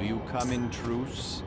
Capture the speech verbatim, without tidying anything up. Do you come in truce?